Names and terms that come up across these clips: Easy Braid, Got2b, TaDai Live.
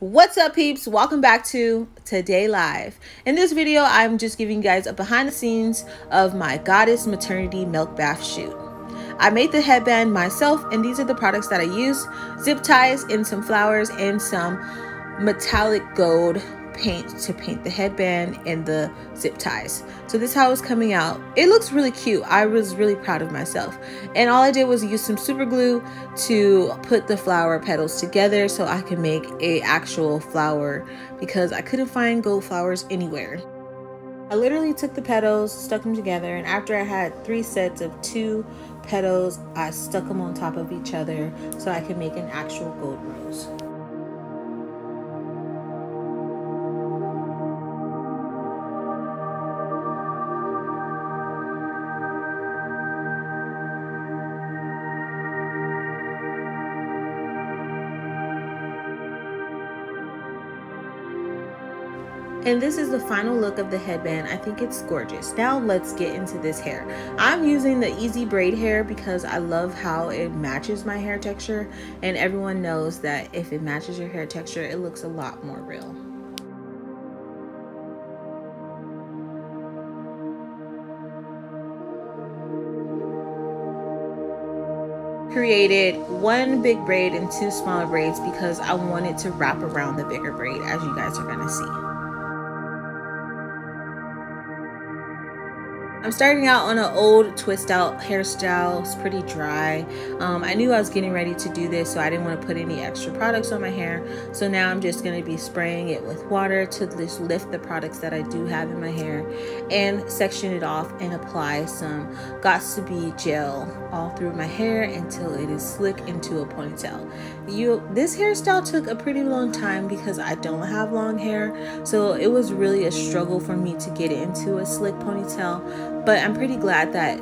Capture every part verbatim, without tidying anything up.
What's up, peeps? Welcome back to TaDai Live. In this video, I'm just giving you guys a behind the scenes of my Goddess Maternity Milk Bath shoot. I made the headband myself, and these are the products that I used: zip ties and some flowers and some metallic gold paint to paint the headband and the zip ties. So this is how it's coming out. It looks really cute. I was really proud of myself. And all I did was use some super glue to put the flower petals together so I could make a actual flower, because I couldn't find gold flowers anywhere. I literally took the petals, stuck them together, and after I had three sets of two petals, I stuck them on top of each other so I could make an actual gold rose. And this is the final look of the headband. I think it's gorgeous. Now let's get into this hair. I'm using the Easy Braid hair because I love how it matches my hair texture, and everyone knows that if it matches your hair texture, it looks a lot more real. Created one big braid and two smaller braids because I wanted to wrap around the bigger braid, as you guys are gonna see. I'm starting out on an old twist out hairstyle. It's pretty dry. Um, I knew I was getting ready to do this, so I didn't want to put any extra products on my hair. So now I'm just going to be spraying it with water to just lift the products that I do have in my hair and section it off and apply some got to b gel all through my hair until it is slick into a ponytail. You, this hairstyle took a pretty long time because I don't have long hair, so it was really a struggle for me to get it into a slick ponytail. But I'm pretty glad that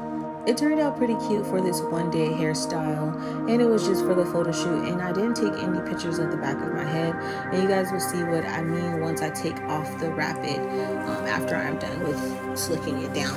it turned out pretty cute for this one day hairstyle, and it was just for the photo shoot, and I didn't take any pictures of the back of my head, and you guys will see what I mean once I take off the rapid um, after I'm done with slicking it down.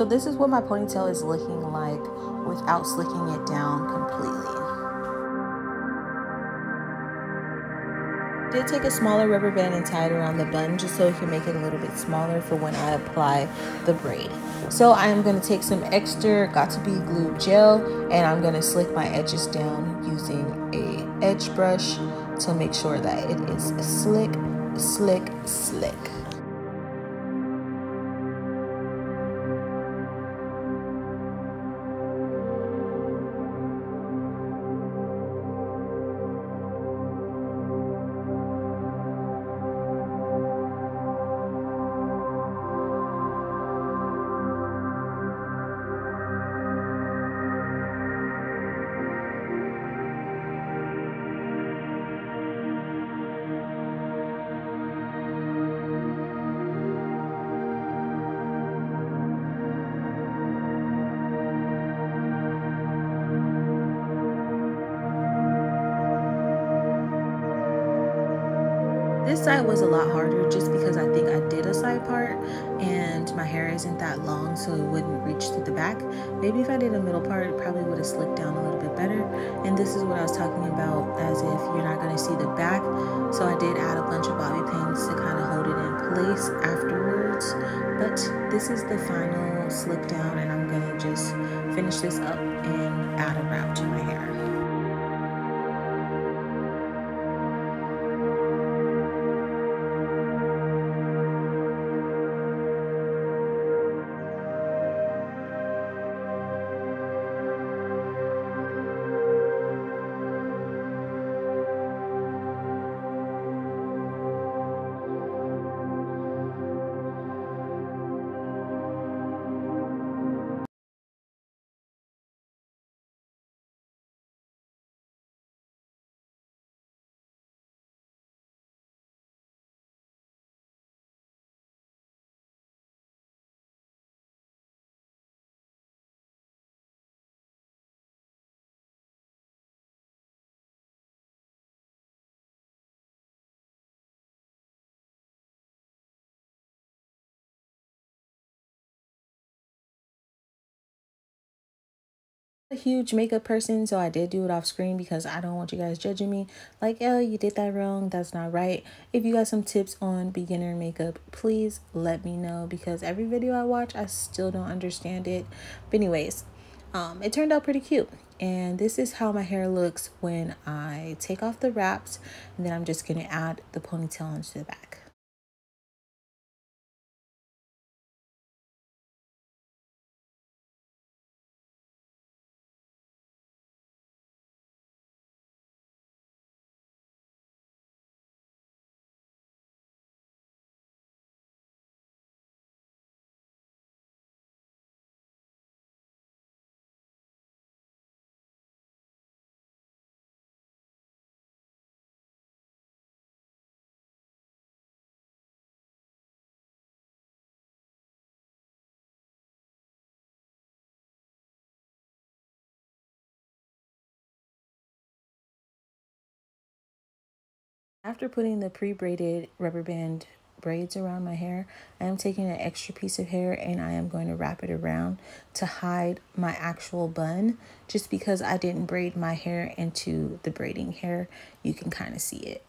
So this is what my ponytail is looking like without slicking it down completely. I did take a smaller rubber band and tie it around the bun just so it can make it a little bit smaller for when I apply the braid. So I am going to take some extra got to be glue gel and I'm going to slick my edges down using a edge brush to make sure that it is slick, slick, slick. This side was a lot harder just because I think I did a side part and my hair isn't that long, so it wouldn't reach to the back. Maybe if I did a middle part, it probably would have slicked down a little bit better. And this is what I was talking about, as if you're not going to see the back. So I did add a bunch of bobby pins to kind of hold it in place afterwards. But this is the final slick down and I'm going to just finish this up and add a wrap to my hair. A huge makeup person, so I did do it off screen because I don't want you guys judging me like, oh, you did that wrong, that's not right. If you got some tips on beginner makeup, please let me know, because every video I watch I still don't understand it. But anyways, um it turned out pretty cute, and this is how my hair looks when I take off the wraps, and then I'm just going to add the ponytail onto the back. After putting the pre-braided rubber band braids around my hair, I am taking an extra piece of hair and I am going to wrap it around to hide my actual bun. Just because I didn't braid my hair into the braiding hair, you can kind of see it.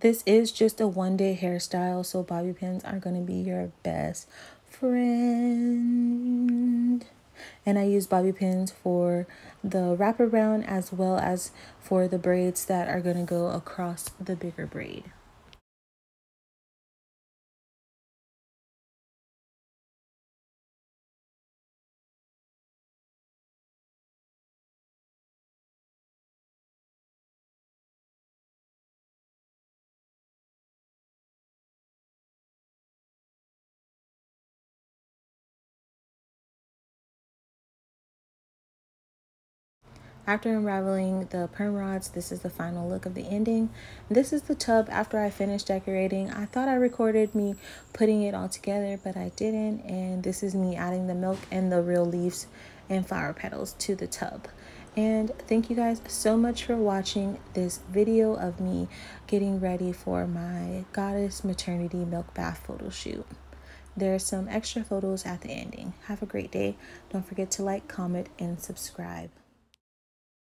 This is just a one-day hairstyle, so bobby pins are going to be your best friend. And I use bobby pins for the wraparound as well as for the braids that are going to go across the bigger braid. After unraveling the perm rods, this is the final look of the ending. This is the tub after I finished decorating. I thought I recorded me putting it all together, but I didn't. And this is me adding the milk and the real leaves and flower petals to the tub. And thank you guys so much for watching this video of me getting ready for my Goddess Maternity Milk Bath photo shoot. There's some extra photos at the ending. Have a great day. Don't forget to like, comment, and subscribe.